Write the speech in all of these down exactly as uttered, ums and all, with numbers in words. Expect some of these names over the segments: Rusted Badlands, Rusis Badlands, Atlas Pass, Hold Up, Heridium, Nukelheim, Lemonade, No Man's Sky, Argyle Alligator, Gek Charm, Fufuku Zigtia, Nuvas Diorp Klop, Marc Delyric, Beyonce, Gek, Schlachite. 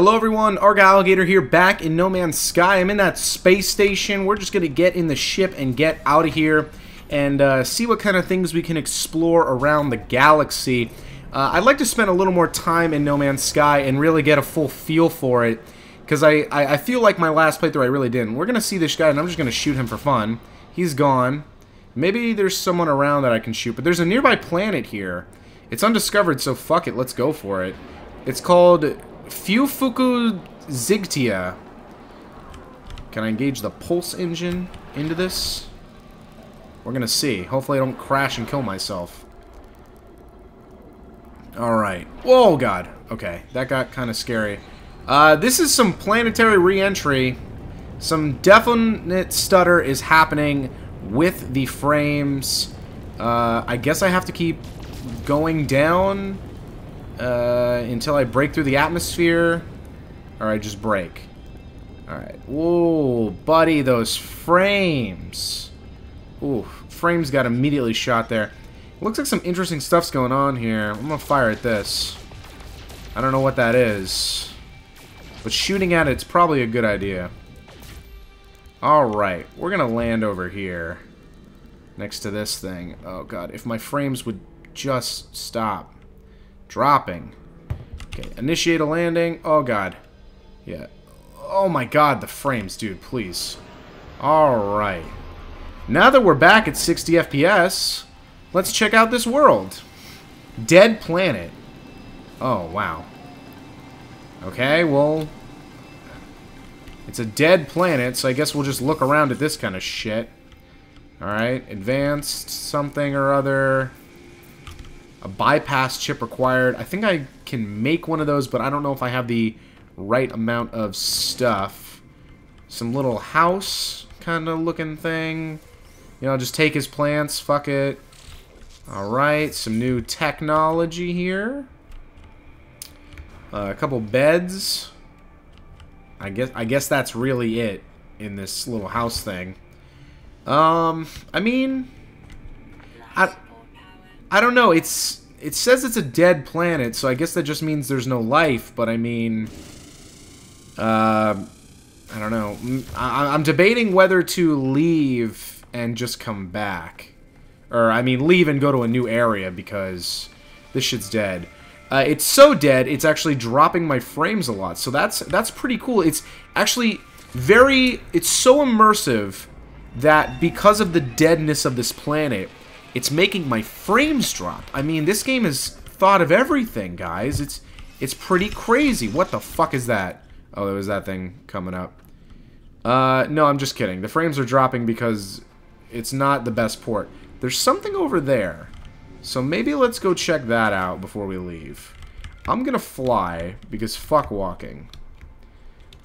Hello everyone, Argyle Alligator here, back in No Man's Sky. I'm in that space station. We're just going to get in the ship and get out of here and uh, see what kind of things we can explore around the galaxy. Uh, I'd like to spend a little more time in No Man's Sky and really get a full feel for it, because I, I, I feel like my last playthrough I really didn't. We're going to see this guy and I'm just going to shoot him for fun. He's gone. Maybe there's someone around that I can shoot, but there's a nearby planet here. It's undiscovered, so fuck it, let's go for it. It's called Fufuku Zigtia. Can I engage the pulse engine into this? We're gonna see. Hopefully I don't crash and kill myself. Alright. Whoa, God. Okay, that got kind of scary. Uh, this is some planetary re-entry. Some definite stutter is happening with the frames. Uh, I guess I have to keep going down Uh, until I break through the atmosphere, or I just break. Alright. Whoa, buddy, those frames. Ooh, frames got immediately shot there. Looks like some interesting stuff's going on here. I'm gonna fire at this. I don't know what that is, but shooting at it's probably a good idea. Alright, we're gonna land over here next to this thing. Oh, God, if my frames would just stop dropping. Okay, initiate a landing. Oh, God. Yeah. Oh, my God, the frames, dude, please. Alright. Now that we're back at sixty F P S, let's check out this world. Dead Planet. Oh, wow. Okay, well, it's a dead planet, so I guess we'll just look around at this kind of shit. Alright, advanced something or other. A bypass chip required. I think I can make one of those, but I don't know if I have the right amount of stuff. Some little house kind of looking thing. You know, just take his plants. Fuck it. Alright, some new technology here. Uh, a couple beds. I guess, I guess that's really it in this little house thing. Um, I mean, I... I don't know, it's it says it's a dead planet, so I guess that just means there's no life, but I mean, uh, I don't know. I, I'm debating whether to leave and just come back. Or, I mean, leave and go to a new area, because this shit's dead. Uh, it's so dead, it's actually dropping my frames a lot, so that's, that's pretty cool. It's actually very, it's so immersive that because of the deadness of this planet, it's making my frames drop. I mean, this game has thought of everything, guys. It's it's pretty crazy. What the fuck is that? Oh, there was that thing coming up. Uh, no, I'm just kidding. The frames are dropping because it's not the best port. There's something over there. So maybe let's go check that out before we leave. I'm gonna fly because fuck walking.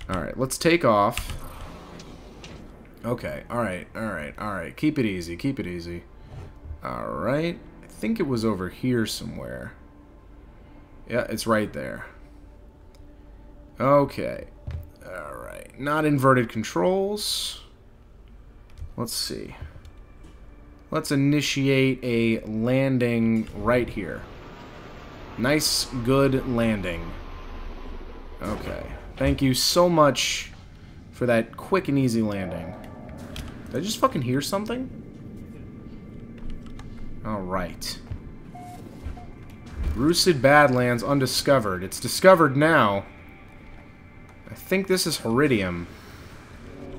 Alright, let's take off. Okay, alright, alright, alright. Keep it easy, keep it easy. Alright, I think it was over here somewhere. Yeah, it's right there. Okay. Alright, not inverted controls. Let's see. Let's initiate a landing right here. Nice, good landing. Okay. Thank you so much for that quick and easy landing. Did I just fucking hear something? Alright. Rusted Badlands undiscovered. It's discovered now. I think this is Heridium.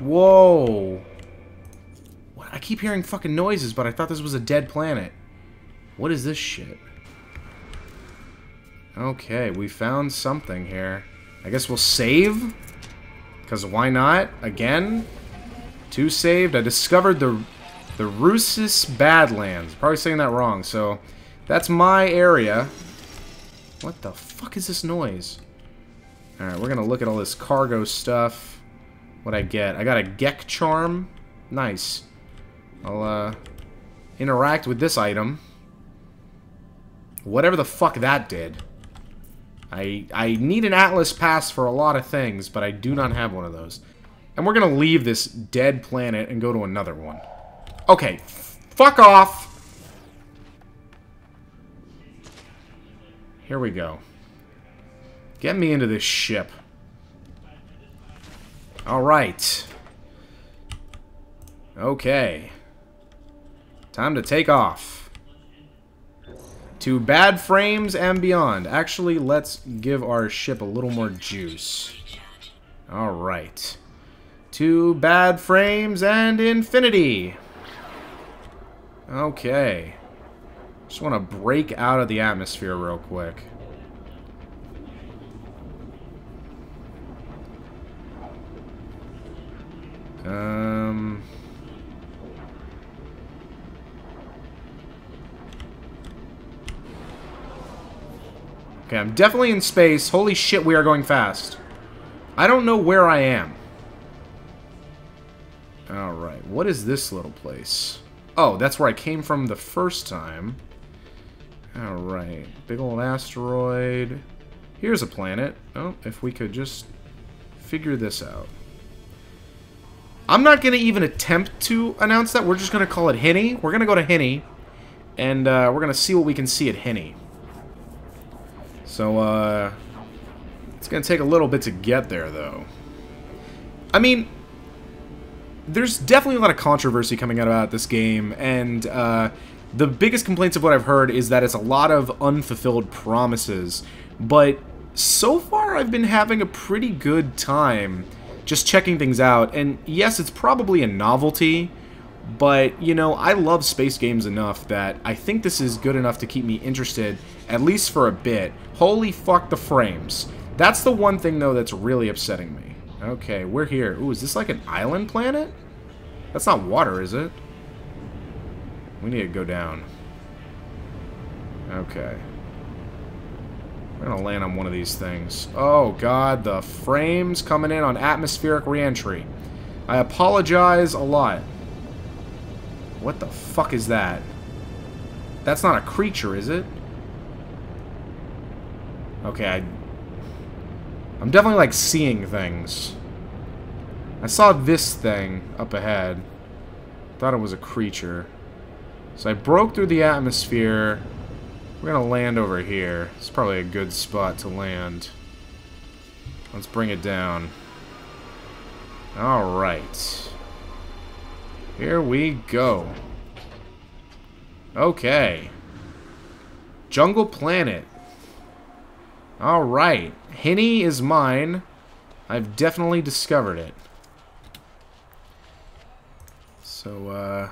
Whoa. What? I keep hearing fucking noises, but I thought this was a dead planet. What is this shit? Okay, we found something here. I guess we'll save? Because why not? Again? Two saved. I discovered the... The Rusis Badlands. Probably saying that wrong, so that's my area. What the fuck is this noise? Alright, we're gonna look at all this cargo stuff. What I get. I got a Gek Charm. Nice. I'll, uh, interact with this item. Whatever the fuck that did. I, I need an Atlas Pass for a lot of things, but I do not have one of those. And we're gonna leave this dead planet and go to another one. Okay, fuck off. Here we go. Get me into this ship. Alright. Okay. Time to take off. To bad frames and beyond. Actually, let's give our ship a little more juice. Alright. To bad frames and infinity. Okay. Just want to break out of the atmosphere real quick. Um... Okay, I'm definitely in space. Holy shit, we are going fast. I don't know where I am. Alright, what is this little place? Oh, that's where I came from the first time. Alright, big old asteroid. Here's a planet. Oh, if we could just figure this out. I'm not going to even attempt to announce that. We're just going to call it Henny. We're going to go to Henny, and uh, we're going to see what we can see at Henny. So, uh, it's going to take a little bit to get there, though. I mean, there's definitely a lot of controversy coming out about this game, and uh, the biggest complaints of what I've heard is that it's a lot of unfulfilled promises, but so far I've been having a pretty good time just checking things out, and yes, it's probably a novelty, but, you know, I love space games enough that I think this is good enough to keep me interested, at least for a bit. Holy fuck, the frames. That's the one thing, though, that's really upsetting me. Okay, we're here. Ooh, is this like an island planet? That's not water, is it? We need to go down. Okay. We're gonna land on one of these things. Oh, God, the frames coming in on atmospheric reentry. I apologize a lot. What the fuck is that? That's not a creature, is it? Okay, I... I'm definitely, like, seeing things. I saw this thing up ahead. Thought it was a creature. So I broke through the atmosphere. We're gonna land over here. It's probably a good spot to land. Let's bring it down. Alright. Here we go. Okay. Jungle planet. Alright. Henny is mine. I've definitely discovered it. So, uh...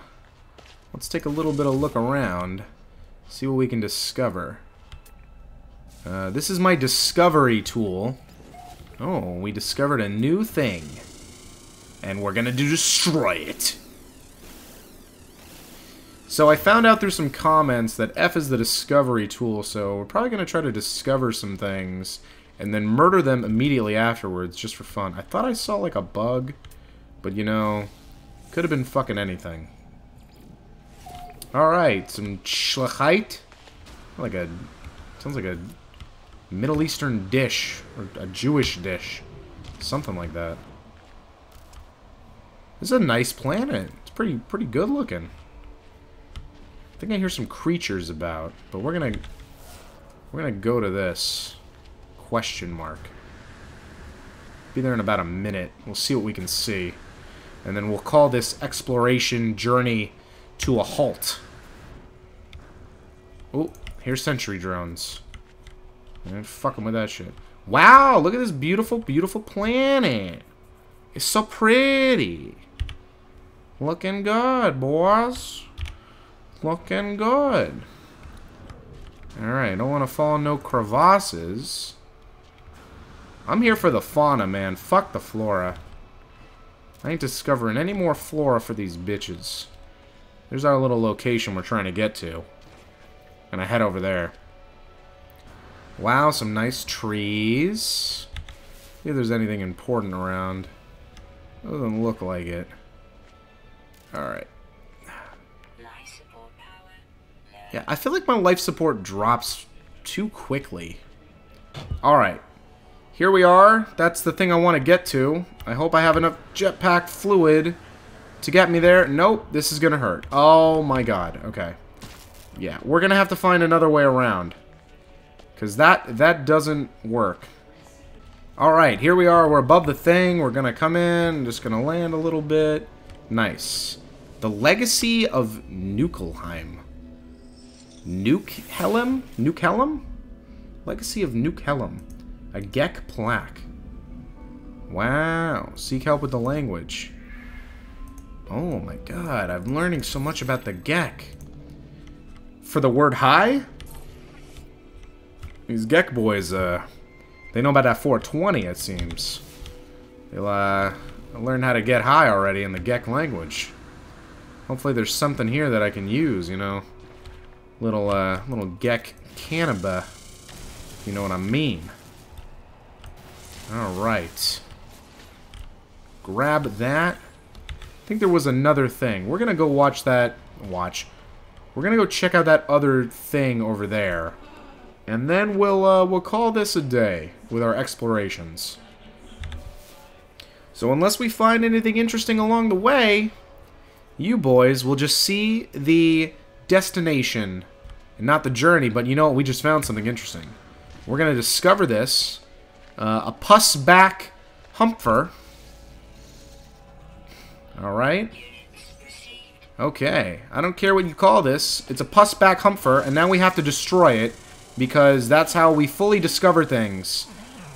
let's take a little bit of a look around. See what we can discover. Uh, this is my discovery tool. Oh, we discovered a new thing. And we're gonna do destroy it. So I found out through some comments that F is the discovery tool, so we're probably going to try to discover some things and then murder them immediately afterwards just for fun. I thought I saw, like, a bug, but, you know, could have been fucking anything. Alright, some Schlachite. Like a... sounds like a Middle Eastern dish, or a Jewish dish. Something like that. This is a nice planet. It's pretty, pretty good looking. I think I hear some creatures about, but we're gonna we're gonna go to this question mark. Be there in about a minute. We'll see what we can see, and then we'll call this exploration journey to a halt. Oh, here's sentry drones. Man, fuck them with that shit. Wow, look at this beautiful, beautiful planet. It's so pretty. Looking good, boys. Looking good. Alright, don't want to fall in no crevasses. I'm here for the fauna, man. Fuck the flora. I ain't discovering any more flora for these bitches. There's our little location we're trying to get to. And I head over there. Wow, some nice trees. See if there's anything important around. Doesn't look like it. Alright. Yeah, I feel like my life support drops too quickly. Alright. Here we are. That's the thing I want to get to. I hope I have enough jetpack fluid to get me there. Nope, this is going to hurt. Oh my god. Okay. Yeah, we're going to have to find another way around. Because that, that doesn't work. Alright, here we are. We're above the thing. We're going to come in. Just going to land a little bit. Nice. The Legacy of Nukelheim. Nukelheim? Nukelheim? Legacy of Nukelheim. A Gek plaque. Wow. Seek help with the language. Oh my god, I'm learning so much about the Gek. For the word hi? These Gek boys, uh... they know about that four twenty, it seems. They'll, uh... learn how to get high already in the Gek language. Hopefully there's something here that I can use, you know. Little, uh... little Gek cannaba. You know what I mean. Alright. Grab that. I think there was another thing. We're gonna go watch that... Watch. We're gonna go check out that other thing over there. And then we'll, uh, we'll call this a day with our explorations. So unless we find anything interesting along the way, you boys will just see the destination. And not the journey, but you know what? We just found something interesting. We're gonna discover this. Uh, a pussback humpfer. Alright. Okay. I don't care what you call this. It's a pussback humpfer, and now we have to destroy it, because that's how we fully discover things.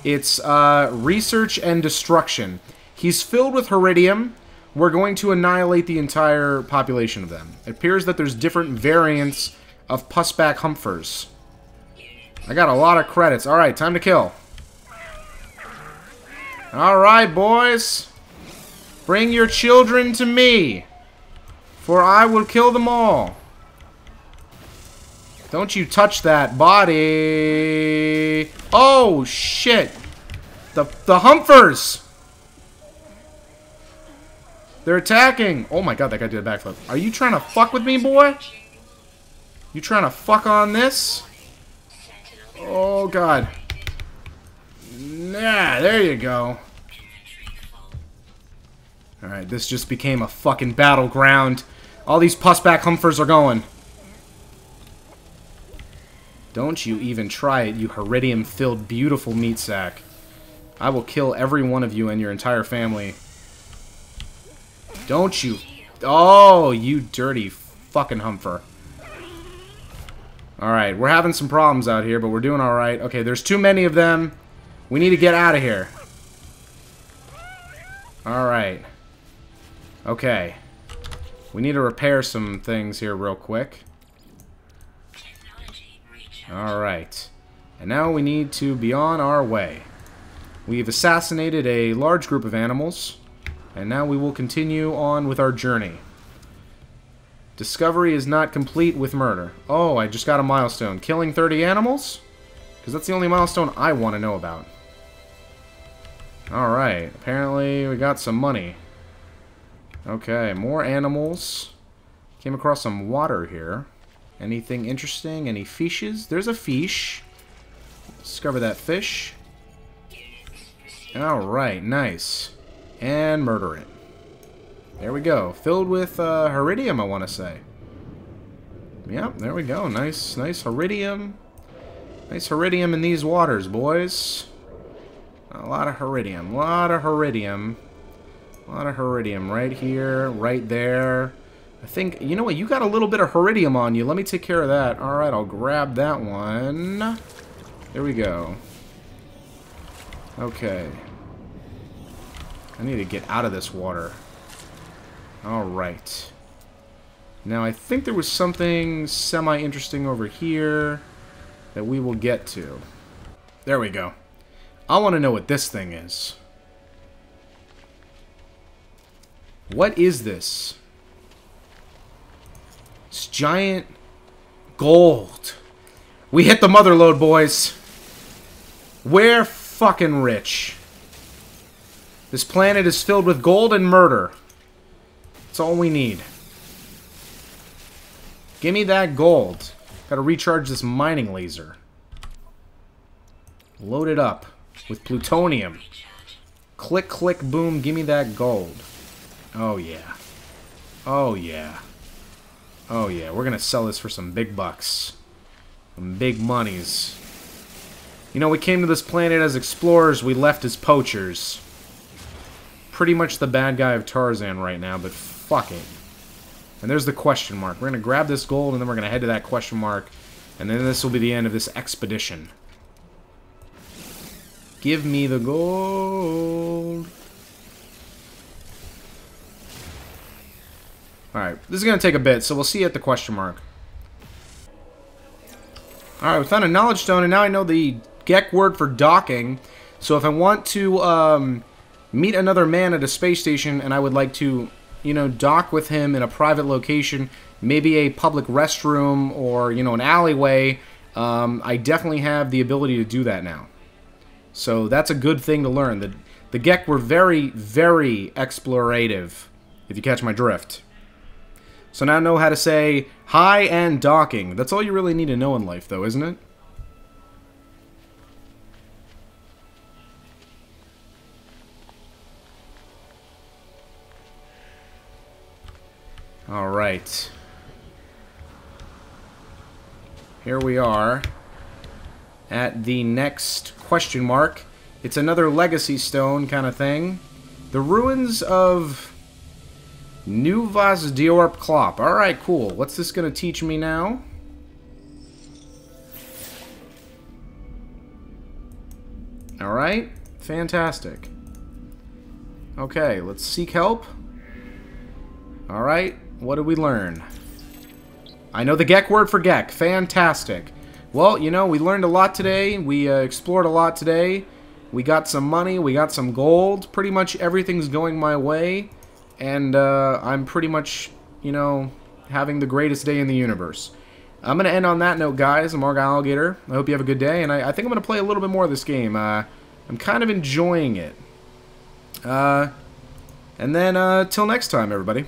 It's uh, research and destruction. He's filled with Heridium. We're going to annihilate the entire population of them. It appears that there's different variants of pussback humpfers. I got a lot of credits. Alright, time to kill. Alright, boys. Bring your children to me, for I will kill them all. Don't you touch that body. Oh, shit. The, the humpfers. They're attacking. Oh, my God, that guy did a backflip. Are you trying to fuck with me, boy? You trying to fuck on this? Oh, God. Nah, there you go. Alright, this just became a fucking battleground. All these pussback humpfers are going. Don't you even try it, you Heridium-filled beautiful meat sack. I will kill every one of you and your entire family. Don't you... Oh, you dirty fucking humpfer. Alright, we're having some problems out here, but we're doing alright. Okay, there's too many of them. We need to get out of here. Alright. Okay. We need to repair some things here real quick. Alright. And now we need to be on our way. We've assassinated a large group of animals. And now we will continue on with our journey. Discovery is not complete with murder. Oh, I just got a milestone. Killing thirty animals? Because that's the only milestone I want to know about. Alright. Apparently we got some money. Okay, more animals. Came across some water here. Anything interesting? Any fishes? There's a fish. Discover that fish. Alright, nice. And murder it. There we go. Filled with uh, Heridium, I want to say. Yep, there we go. Nice, nice Heridium. Nice Heridium in these waters, boys. A lot of Heridium. A lot of Heridium. A lot of Heridium right here, right there. I think, you know what, you got a little bit of Heridium on you. Let me take care of that. Alright, I'll grab that one. There we go. Okay. I need to get out of this water. Alright. Now, I think there was something semi-interesting over here that we will get to. There we go. I want to know what this thing is. What is this? It's giant gold. We hit the motherlode, boys. We're fucking rich. This planet is filled with gold and murder. That's all we need. Give me that gold. Gotta recharge this mining laser. Load it up with plutonium. Click, click, boom. Give me that gold. Oh, yeah. Oh, yeah. Oh, yeah. We're going to sell this for some big bucks. Some big monies. You know, we came to this planet as explorers, we left as poachers. Pretty much the bad guy of Tarzan right now, but fuck it. And there's the question mark. We're going to grab this gold, and then we're going to head to that question mark. And then this will be the end of this expedition. Give me the gold. Alright, this is going to take a bit, so we'll see you at the question mark. Alright, we found a knowledge stone, and now I know the Gek word for docking. So if I want to um, meet another man at a space station, and I would like to, you know, dock with him in a private location, maybe a public restroom or, you know, an alleyway, um, I definitely have the ability to do that now. So that's a good thing to learn. The, the Gek were very, very explorative, if you catch my drift. So now I know how to say hi and docking. That's all you really need to know in life, though, isn't it? Alright. Here we are at the next question mark. It's another legacy stone kind of thing. The ruins of Nuvas Diorp Klop. Alright, cool. What's this going to teach me now? Alright. Fantastic. Okay, let's seek help. Alright. What did we learn? I know the Gek word for Gek. Fantastic. Well, you know, we learned a lot today. We uh, explored a lot today. We got some money. We got some gold. Pretty much everything's going my way. And uh, I'm pretty much, you know, having the greatest day in the universe. I'm going to end on that note, guys. I'm Argyle Alligator. I hope you have a good day. And I, I think I'm going to play a little bit more of this game. Uh, I'm kind of enjoying it. Uh, and then, uh, till next time, everybody.